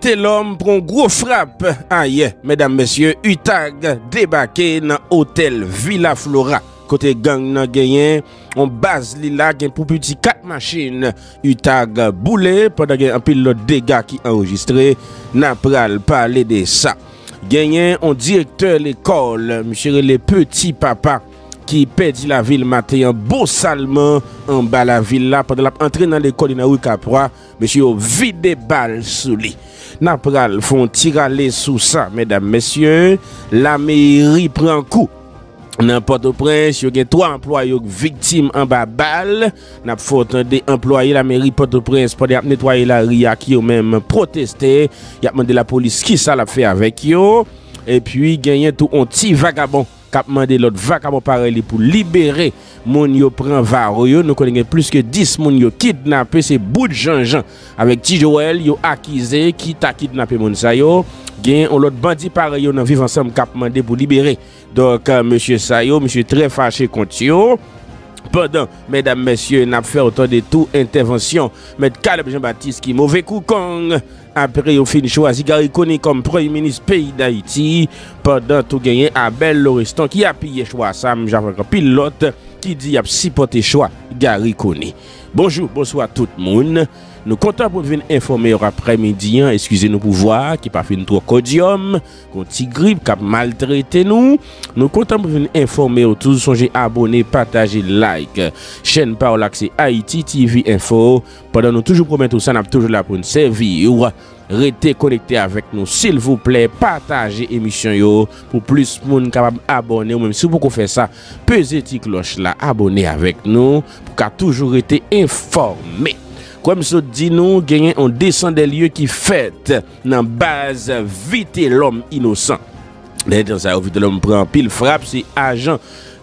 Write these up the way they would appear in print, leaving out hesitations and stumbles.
quitté l'homme pour une grosse frappe. Aïe, mesdames, messieurs, Utag débarqué dans l'hôtel Villa Flora. Côté gang nan genyen, on base li la gen pour petit 4 machines. Utag boule pendant gen un pile l'autre dégâts qui enregistré. N'a pral parler de ça. Genyen on directeur l'école, monsieur le petit papa qui perdit la ville matin, beau salement en bas la ville là pendant l'entrée dans l'école dans rue Caprois, monsieur vide des balles sous lui. N'a pral font tiraler sous ça, mesdames messieurs, la mairie prend coup. Dans Port-au-Prince, il y a 3 employés victimes en bas balle. N'a faut des employés la mairie Port-au-Prince pour nettoyer la ria qui ont même protesté. Il y a demandé la police qui ça l'a fait avec eux. Et puis gagné tout un petit vagabond qui a demandé l'autre vagabond pareil pour libérer moun yo prend vario. Nous connaissons plus que 10 moun yo kidnappé, c'est bout de Jean-Jean avec Ti Joël yo accusé qui t'a kidnappé moun sa yo. Gain on l'autre bandit pareil on vivre ensemble cap mandé pour libérer. Donc monsieur Sayo, monsieur très fâché contre yo. Pendant mesdames messieurs, n'a fait autant de tout intervention, mais Caleb Jean-Baptiste qui mauvais coup kong après au fin choisi Garry Conille comme premier ministre pays d'Haïti, pendant tout gagné Abel Lauriston qui a pillé choix Sam Jean-Franc pilote qui dit a supporté choix Garry Conille. Bonjour, bonsoir tout le monde. Nous comptons pour venir informer après-midi, excusez-nous pour voir, qui pas fait une trop codium, qu'on petit grippe, qui a maltraité nous. Nous comptons pour venir informer, tous songez abonner, partager, like. Chaîne Parole Accès Haïti TV Info. Pendant nous toujours promettons ça, nous sommes toujours là pour nous servir. Restez connectés avec nous, s'il vous plaît. Partagez l'émission yo pour plus de monde capable d'abonner. Ou même si vous pouvez faire ça, pesez cette cloche là, abonnez avec nous pour qu'à toujours été informé. Comme ça dit nous, gagnons on descend des lieux qui fêtent dans base vite l'homme innocent. Dans ça vite l'homme prend pile frappe, c'est agent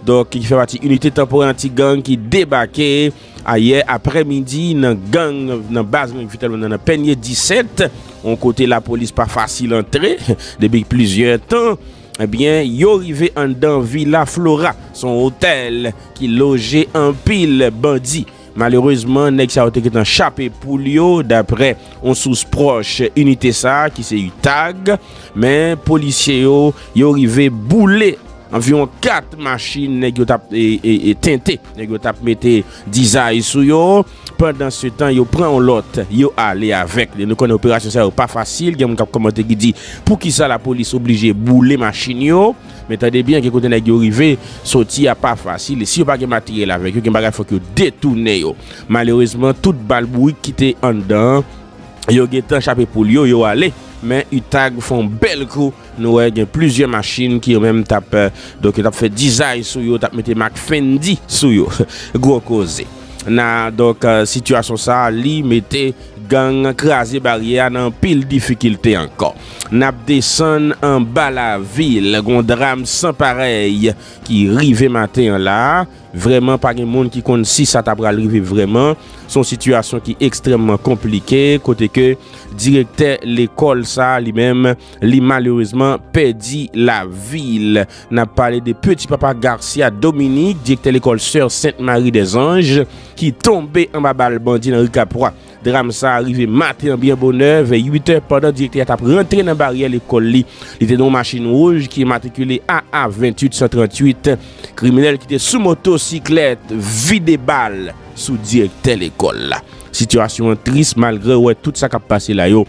donc qui fait partie unité temporaire anti-gang qui débarquait hier après-midi dans gang dans base vite l'homme dans Peigné 17. On côté la police pas facile entrer depuis plusieurs temps. Eh bien, yo arrivé en dans Villa Flora, son hôtel qui logeait en pile bandit. Malheureusement, nèg sa qui est en chapé pour yo d'après on sous proche unité ça qui c'est Utag, mais policiers yo arrivé bouler environ 4 machines nèg yo tap et teinté, nèg yo tap metté design sou yo. Pendant ce temps, yo prend l'autre, yo aller avec. Nous connaissons opération ça pas facile, gen moun k'ap commenter qui dit pour qui ça la police obligé bouler machine yo. Mais t'as bien que côté nèg yo rivé sorti a pas facile. Si yo pas gen matériel avec yo, gen bagay faut que détourner yo. Malheureusement, toute balle bourri qui était en dedans, yo gen tan chapé pour yo, yo aller. Mais Utag font bel coup. Nous avons plusieurs machines qui ont même tapé, donc ont fait design sur yo, ont mis Mac Fendi sur yo. Gros cause. Na donc situation ça li mette gang craser barrière dans pile difficulté encore. N'a descend en bas la ville, gon drame sans pareil qui rive matin là, vraiment pas gen monde qui compte si ça t'a pral rive vraiment. Son situation qui extrêmement compliquée côté que directeur l'école ça lui-même li malheureusement perdu la ville. N'a parlé de petit papa Garcia Dominique, directeur l'école Sœur Sainte-Marie des Anges qui tombait en bas balle bandit dans rue Caprois. Drame ça arrivé matin bien bonheur vers 8h pendant directeur t'a rentré dans barrière l'école li. Il était dans machine rouge qui est matriculée AA 28138, criminel qui était sous motocyclette vide balle sous directeur l'école là. Situation triste malgré ouais tout ça qui a passé là yo.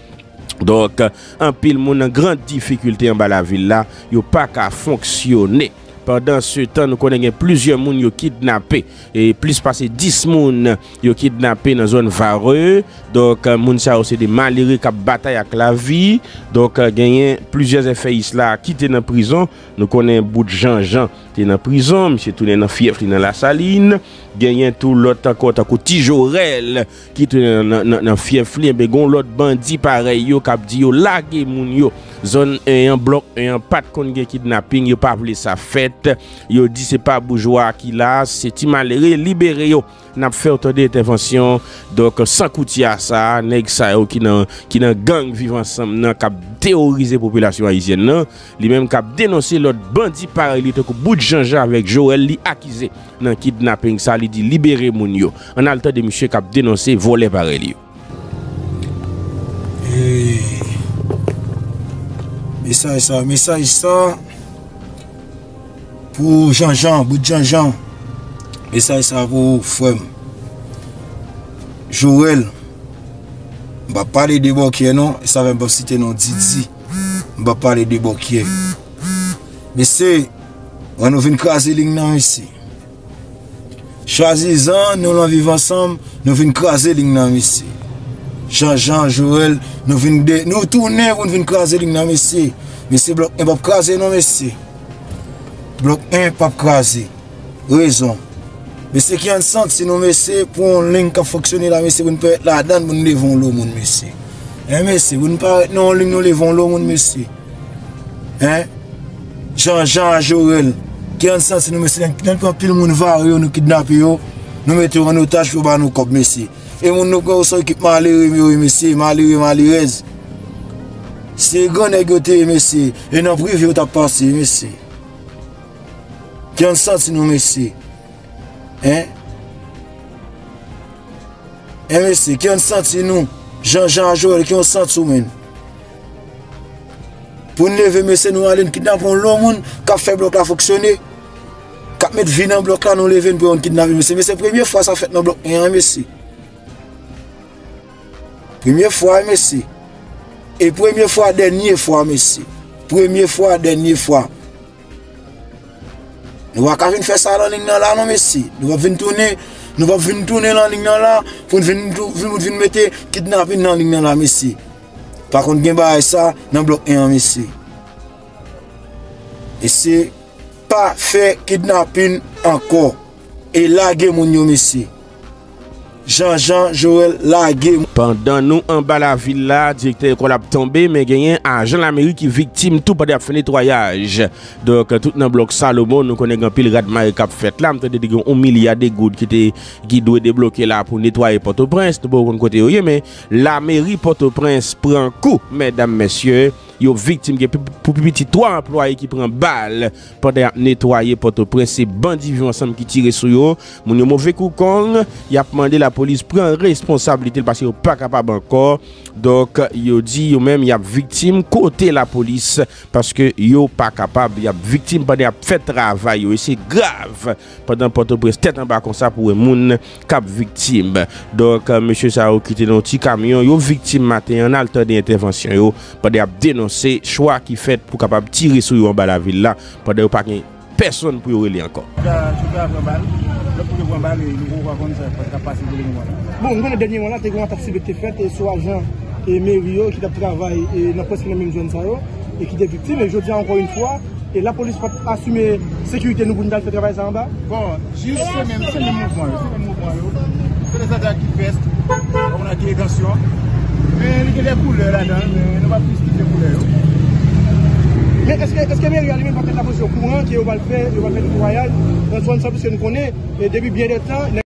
Donc un pile monde en grande difficulté en bas la ville là, yo pas qu'à fonctionner. Pendant ce temps, nous connaissons plusieurs personnes qui ont kidnappé. Et plus passé 10 personnes qui ont kidnappé dans la zone vareuse. Donc, c'est des malheureux qui ont bataille avec la vie. Donc, plusieurs effets là qui étaient dans la prison. Nous connaissons bout de Jean-Jean qui est dans la prison. Monsieur Tourné dans le fief, dans la saline. Gagnons tout l'autre encore, Ti Jorel qui est dans le fief. Mais l'autre bandit pareil, qui a dit qu'il a lagué les gens. Zone 1, bloc 1, pas de kidnapping, kidnapping, il n'y a pas de sa fête, il dit que ce n'est pas bourgeois qui là, c'est malheureux, libéré, il n'a pas fait autant d'interventions, donc sans coutil à ça, nèg sa yo qui dans gang vivant ensemble, qui a terrorisé la population haïtienne, lui-même qui a dénoncé l'autre bandit pareil, qui bout de Jean-Jean avec Joël, qui a accusé dans le kidnapping, ça, il dit libérer moun yo. On a le temps de monsieur qui a dénoncé voler pareil. Message ça. Pour Jean-Jean, bout de Jean-Jean. Message ça pour frère. Joël. Je ne vais pas parler de Bokier, non. Et ça va me citer non Didi. Je ne vais pas parler de Bokier. Mais c'est. On nous vient craser les lignes ici. Choisissant, nous vivons ensemble, nous venons craser les lignes ici. Jean-Jean, Joël, nous venons tourner, nous venons craser les lignes ici. Mais c'est bloc 1 pas craser, non, ici. Bloc 1 pas craser. Raison. Mais c'est qui en sent, si nous mettons pour une ligne qui fonctionne là, mais vous ne pouvez être là-dedans, nous levons l'eau, mon monsieur. Hein, monsieur, vous ne pouvez pas être non, nous levons l'eau, mon monsieur. Hein? Jean-Jean, Joël, qui en sens, si nous mettons, quand tout le monde va, nous kidnappons, nous mettons en otage pour nous comme monsieur. Et nous avons aussi qui malheureux, monsieur, malheureuse. C'est grand négoté, monsieur. Et nous privé, vous avez passé, monsieur. Qui en sens, nous monsieur. Hein? Hein, monsieur, qui ont senti nous, Jean-Jean Joël, qui ont senti nous. Pour nous lever, monsieur, nous allons kidnapper l'homme, qui a fait bloc à fonctionner, qui a mis vie dans le bloc là, nous lever pour nous kidnapper, monsieur. Mais c'est la première fois que ça fait dans le bloc 1, monsieur. Première fois, monsieur. Et première fois, dernière fois, monsieur. Première fois, dernière fois. Nous ne pouvons pas faire ça dans la ligne là, non, monsieur. Nous ne pouvons pas tourner dans la ligne là pour nous mettre kidnapping dans la ligne là, monsieur. Par contre, nous avons ça dans le bloc 1, monsieur. Et c'est pas faire kidnapping encore. Et laguer mon monsieur. Jean-Jean Joël laguer. Pendant nous en bas la ville là, directeur collab tombé, mais gagnant agent l'Amérique qui victime tout pendant le nettoyage. Donc tout dans bloc Salomon, nous connaissons un pile radmaire qui a fait là, m'tendait dire 1 milliard de gouttes qui doit débloquer là pour nettoyer Port-au-Prince, de bon côté mais la mairie Port-au-Prince prend coup, mesdames messieurs. Yo victime qui pour petit 3 employés qui prend balle pendant nettoyer Port-au-Prince, c'est bandits vivants ensemble qui tire sur yo. Mon mauvais coup con, il a demandé la police prend responsabilité parce qu'ils pas capable encore. Donc yo dit yo même il y a victime côté la police parce que yo pas capable, il y a victime pendant fait travail yo, et c'est grave pendant Port-au-Prince tête en bas comme ça pour un monde cap victime. Donc monsieur ça a quitté dans petit camion, yo victime matin en alter d'intervention yo pendant dénoncer c'est choix qui fait pour capable tirer sur en bas la ville là pendant que pas personne pour y aller encore. Bon, dans le dernier moment là, tu as une activité faite sur agent et mairie qui travaille dans presque la même zone et qui est victime et je dis encore une fois et la police va assumer sécurité nous pour nous faire travailler en bas. Bon, juste c'est le même mouvement. C'est les attaques qui festent, on a des tensions. Mais il y a des couleurs là-dedans, mais nous ne pouvons plus quitter les couleurs. Mais est-ce que la mairie a lui-même pas fait la position au courant qu'il va le faire du voyage dans le zone parce que nous connaissons depuis bien des temps?